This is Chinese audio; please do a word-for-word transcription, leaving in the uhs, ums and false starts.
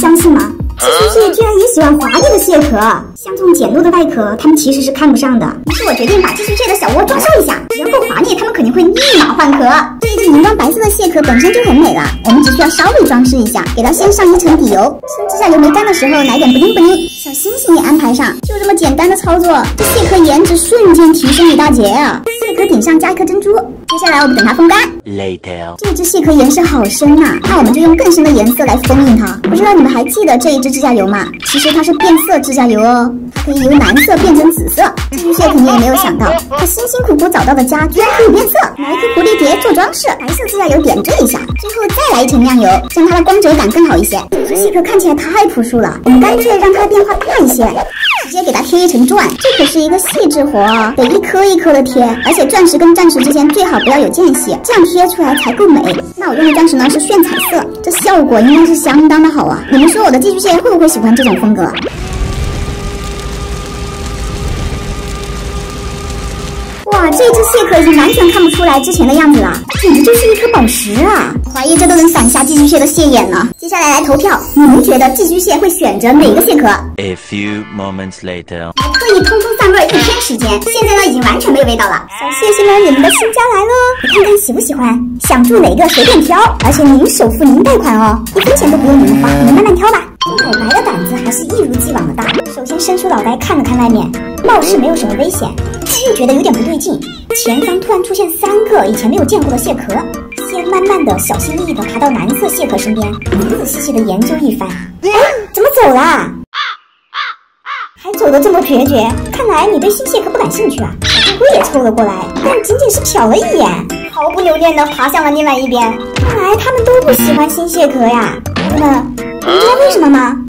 相似吗？吃螃蟹居然也喜欢滑溜的蟹壳，像这种简陋的外壳，他们其实是看不上的。于是我决定把寄生蟹的小窝装修一下，然后滑裂，他们肯定会立马换壳。对于荧光白色的蟹壳本身就很美了，我们只需要稍微装饰一下，给它先上一层底油，趁指甲油没干的时候来点不灵不灵，小星星也安排上，就这么简单的操作，这蟹壳颜值瞬间提升一大截啊！蟹壳顶上加一颗珍珠，接下来我们等它风干。Later， 这只蟹壳颜色好深呐、啊，那我们就用更深的颜色来封印它。不知道你们还记得这一只指甲油吗？其实它是变色指甲油哦，它可以由蓝色变成紫色。寄生蟹肯定也没有想到，它辛辛苦苦找到的家居然可以变色。拿一颗蝴蝶结做装饰，白色指甲油点缀一下，最后再来一层亮油，让它的光泽感更好一些。这蟹壳看起来太朴素了，我们干脆让它的变化大一些，直接给它贴一层钻。这可是一个细致活哦，得一颗一颗的贴，而且钻石跟钻石之间最好不要有间隙，这样贴出来才够美。那我用的钻石呢是炫彩色，这效果应该是相当的好啊！你们说我的寄居蟹会不会喜欢这种风格？哇，这只蟹壳已经完全看不出来之前的样子了，简直就是一颗宝石啊！怀疑这都能闪瞎寄居蟹的蟹眼了。接下来来投票，你们觉得寄居蟹会选择哪个蟹壳 ？A few moments later， 还特意通通散味一天时间，现在呢已经完全没有味道了。小蟹蟹们，你们的新家来喽，看看喜不喜欢？想住哪个随便挑，而且您首付您贷款哦，一分钱都不用你们花，你们慢慢挑吧。口白的胆子还是一如既往的大，首先伸出脑袋看了看外面，貌似没有什么危险，但是又觉得有点不对劲。前方突然出现三个以前没有见过的蟹壳，蟹慢慢的、小心翼翼的爬到蓝色蟹壳身边，仔仔细细的研究一番。哎，怎么走啦？还走得这么决绝，看来你对新蟹壳不感兴趣啊！乌龟也凑了过来，但仅仅是瞟了一眼，毫不留恋的爬向了另外一边。看来他们都不喜欢新蟹壳呀。那么。你知道为什么吗？